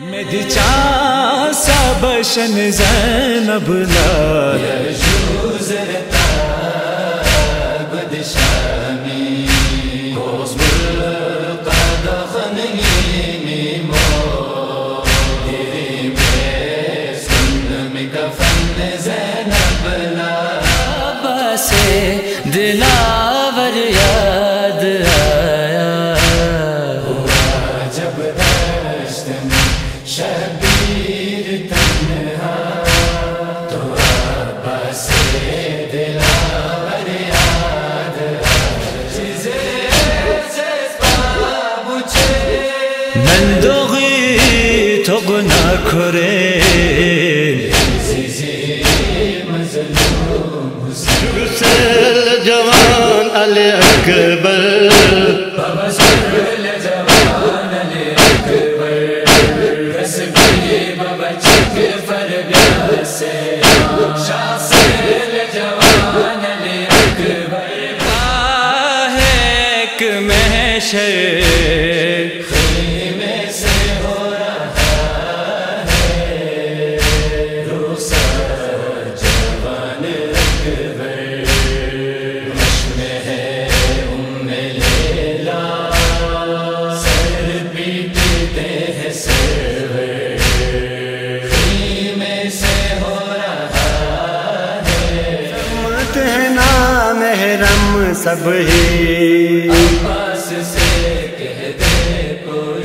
Medica Sabaşan Zeynablar Dilaver yad aya Hua jab dasht mein Shabir tanha To Abbas dilaver yad aya Jize zez babuche Mendoghi togna kore Zizi mazlum Hussein Javan Ali Akbar Baba Şükrü'yle Javan Ali Akbar Resmi Baba Çekif Arabiyası Şahsır'yle Javan Ali Akbar Bahek Meşe Khime se ho raha hai Ruhsa Javan Akbar सब ही Abbas se keh de koi